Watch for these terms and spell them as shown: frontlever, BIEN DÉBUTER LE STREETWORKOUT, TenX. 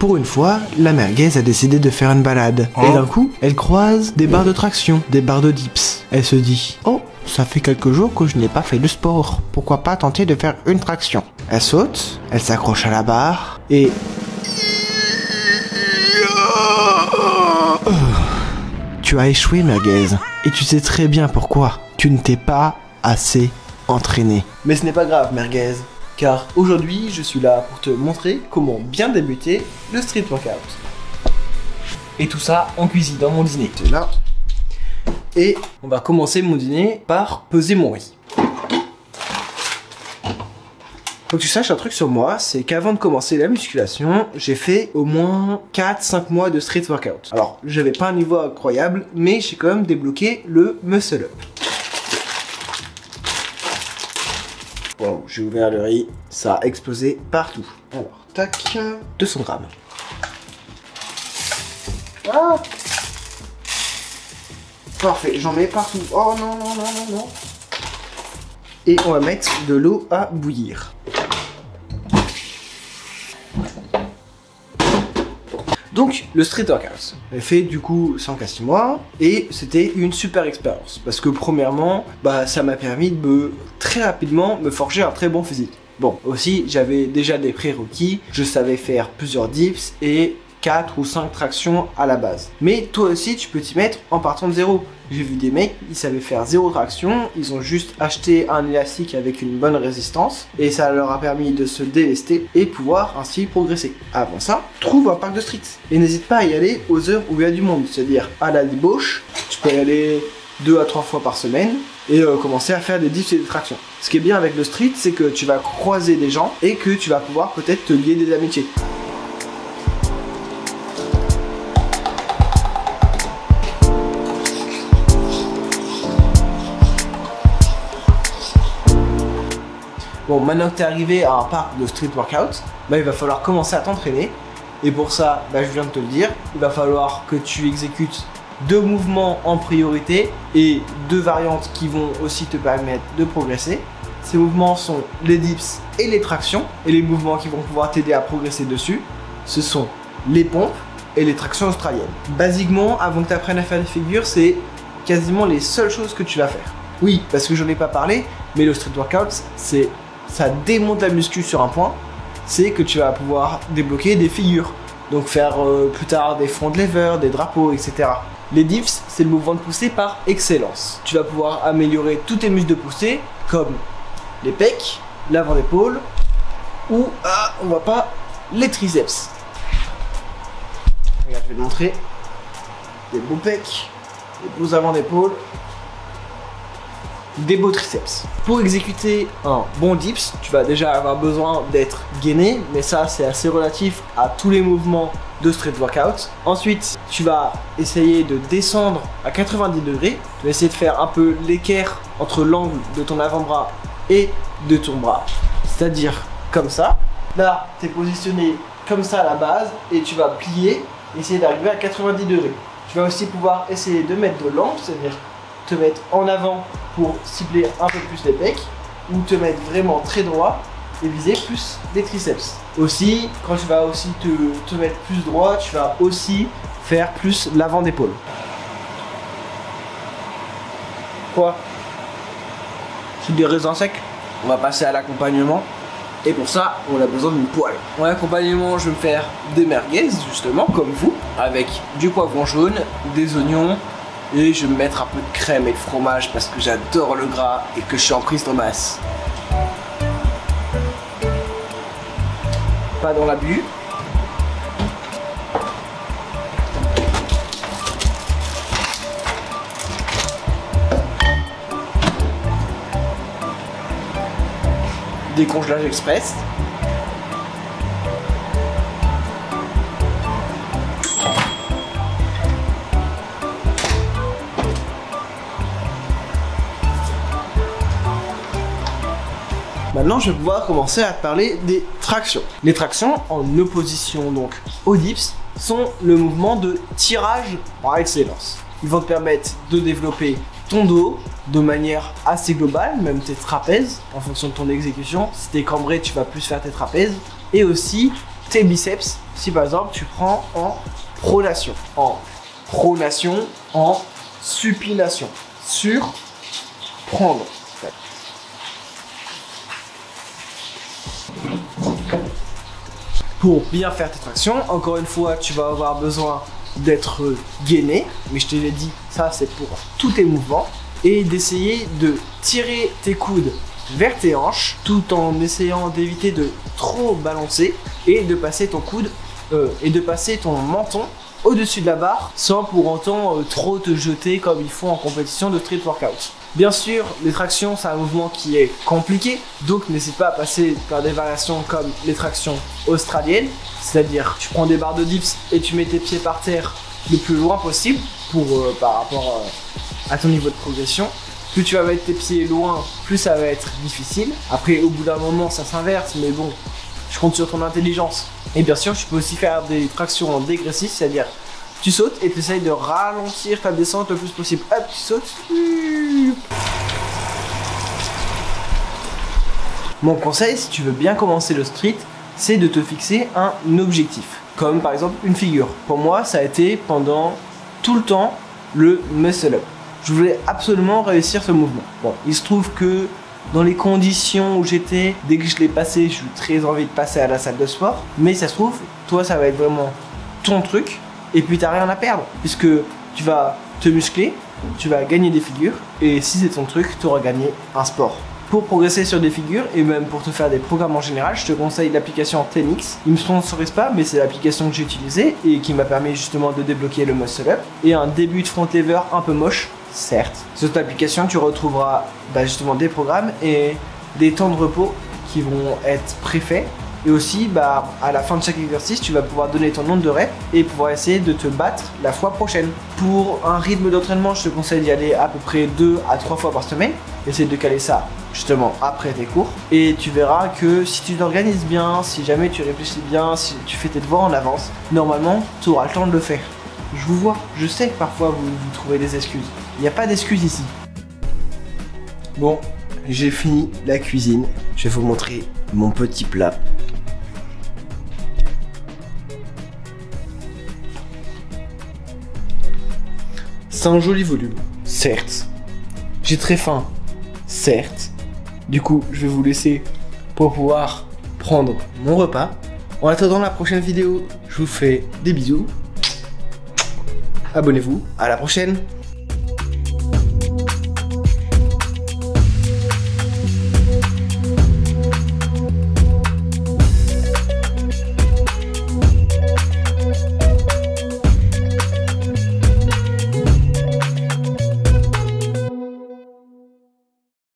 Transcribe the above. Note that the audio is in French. Pour une fois, la merguez a décidé de faire une balade. Et d'un coup, elle croise des barres de traction, des barres de dips. Elle se dit « Oh, ça fait quelques jours que je n'ai pas fait de sport. Pourquoi pas tenter de faire une traction ?» Elle saute, elle s'accroche à la barre et... Tu as échoué, merguez. Et tu sais très bien pourquoi. Tu ne t'es pas assez entraîné. Mais ce n'est pas grave, merguez. Car aujourd'hui, je suis là pour te montrer comment bien débuter le street workout. Et tout ça en cuisine, dans mon dîner. C'est là. Et on va commencer mon dîner par peser mon riz. Faut que tu saches un truc sur moi, c'est qu'avant de commencer la musculation, j'ai fait au moins 4-5 mois de street workout. Alors, j'avais pas un niveau incroyable, mais j'ai quand même débloqué le muscle up. Wow, j'ai ouvert le riz, ça a explosé partout. Alors, tac, 200 grammes. Ah, parfait, j'en mets partout. Oh non, non, non, non, non. Et on va mettre de l'eau à bouillir. Donc, le street workout. J'ai fait du coup 5 à 6 mois et c'était une super expérience parce que premièrement, ça m'a permis de très rapidement me forger un très bon physique. Bon, aussi j'avais déjà des prérequis, je savais faire plusieurs dips et 4 ou 5 tractions à la base. Mais toi aussi tu peux t'y mettre en partant de zéro. J'ai vu des mecs, ils savaient faire 0 traction, ils ont juste acheté un élastique avec une bonne résistance et ça leur a permis de se délester et pouvoir ainsi progresser. Avant ça, trouve un parc de street et n'hésite pas à y aller aux heures où il y a du monde, c'est-à-dire à la débauche, tu peux y aller 2 à 3 fois par semaine et commencer à faire des dips et des tractions. Ce qui est bien avec le street, c'est que tu vas croiser des gens et que tu vas pouvoir peut-être te lier des amitiés. Bon, maintenant que tu es arrivé à un parc de street workout, il va falloir commencer à t'entraîner. Et pour ça, je viens de te le dire, il va falloir que tu exécutes 2 mouvements en priorité et 2 variantes qui vont aussi te permettre de progresser. Ces mouvements sont les dips et les tractions. Et les mouvements qui vont pouvoir t'aider à progresser dessus, ce sont les pompes et les tractions australiennes. Basiquement, avant que tu apprennes à faire des figures, c'est quasiment les seules choses que tu vas faire. Oui, parce que je n'en ai pas parlé, mais le street workout, c'est... ça démonte la muscu sur un point, c'est que tu vas pouvoir débloquer des figures. Donc faire plus tard des front levers, des drapeaux, etc. Les dips, c'est le mouvement de poussée par excellence. Tu vas pouvoir améliorer tous tes muscles de poussée, comme les pecs, l'avant d'épaule, ou, on voit pas, les triceps. Regarde, je vais te montrer. Des beaux pecs, des beaux avant d'épaule, des beaux triceps. Pour exécuter un bon dips, tu vas déjà avoir besoin d'être gainé, mais ça c'est assez relatif à tous les mouvements de street workout. Ensuite, tu vas essayer de descendre à 90 degrés, tu vas essayer de faire un peu l'équerre entre l'angle de ton avant-bras et de ton bras, c'est-à-dire comme ça. Là, tu es positionné comme ça à la base et tu vas plier, essayer d'arriver à 90 degrés. Tu vas aussi pouvoir essayer de mettre de l'angle, c'est-à-dire te mettre en avant pour cibler un peu plus les pecs ou te mettre vraiment très droit et viser plus les triceps. Aussi, quand tu vas aussi te mettre plus droit, tu vas aussi faire plus l'avant d'épaule. Quoi? C'est des raisins secs. On va passer à l'accompagnement et pour ça, on a besoin d'une poêle. En accompagnement, je vais me faire des merguez justement, comme vous, avec du poivron jaune, des oignons, et je vais me mettre un peu de crème et de fromage parce que j'adore le gras et que je suis en prise de masse. Pas dans l'abus. Décongelage express. Maintenant, je vais pouvoir commencer à parler des tractions. Les tractions, en opposition donc aux dips, sont le mouvement de tirage par excellence. Ils vont te permettre de développer ton dos de manière assez globale, même tes trapèzes, en fonction de ton exécution. Si t'es cambré, tu vas plus faire tes trapèzes. Et aussi tes biceps, si par exemple tu prends en pronation, en supination, sur prendre. Pour bien faire tes tractions, encore une fois, tu vas avoir besoin d'être gainé, mais je te l'ai dit, ça c'est pour tous tes mouvements, et d'essayer de tirer tes coudes vers tes hanches, tout en essayant d'éviter de trop balancer et de passer ton coude et de passer ton menton au-dessus de la barre, sans pour autant trop te jeter comme ils font en compétition de street workout. Bien sûr, les tractions, c'est un mouvement qui est compliqué, donc n'hésite pas à passer par des variations comme les tractions australiennes, c'est-à-dire tu prends des barres de dips et tu mets tes pieds par terre le plus loin possible pour, par rapport à ton niveau de progression. Plus tu vas mettre tes pieds loin, plus ça va être difficile. Après, au bout d'un moment, ça s'inverse, mais bon, je compte sur ton intelligence. Et bien sûr, tu peux aussi faire des tractions en dégressif, c'est-à-dire tu sautes et tu essayes de ralentir ta descente le plus possible. Hop, tu sautes. Mon conseil, si tu veux bien commencer le street, c'est de te fixer un objectif, comme par exemple une figure. Pour moi, ça a été pendant tout le temps le muscle up. Je voulais absolument réussir ce mouvement. Bon, il se trouve que dans les conditions où j'étais, dès que je l'ai passé, j'ai eu très envie de passer à la salle de sport. Mais ça se trouve, toi, ça va être vraiment ton truc. Et puis, tu n'as rien à perdre, puisque tu vas te muscler, tu vas gagner des figures. Et si c'est ton truc, tu auras gagné un sport. Pour progresser sur des figures et même pour te faire des programmes en général, je te conseille l'application TenX. Ils ne me sponsorisent pas, mais c'est l'application que j'ai utilisée et qui m'a permis justement de débloquer le muscle up et un début de front lever un peu moche, certes. Sur cette application, tu retrouveras justement des programmes et des temps de repos qui vont être préfaits. Et aussi, à la fin de chaque exercice, tu vas pouvoir donner ton nombre de reps et pouvoir essayer de te battre la fois prochaine. Pour un rythme d'entraînement, je te conseille d'y aller à peu près 2 à 3 fois par semaine. Essaye de caler ça justement après tes cours. Et tu verras que si tu t'organises bien, si jamais tu réfléchis bien, si tu fais tes devoirs en avance, normalement, tu auras le temps de le faire. Je vous vois, je sais que parfois vous trouvez des excuses. Il n'y a pas d'excuses ici. Bon, j'ai fini la cuisine. Je vais vous montrer mon petit plat. C'est un joli volume, certes. J'ai très faim, certes. Du coup, je vais vous laisser pour pouvoir prendre mon repas. En attendant la prochaine vidéo, je vous fais des bisous. Abonnez-vous, à la prochaine.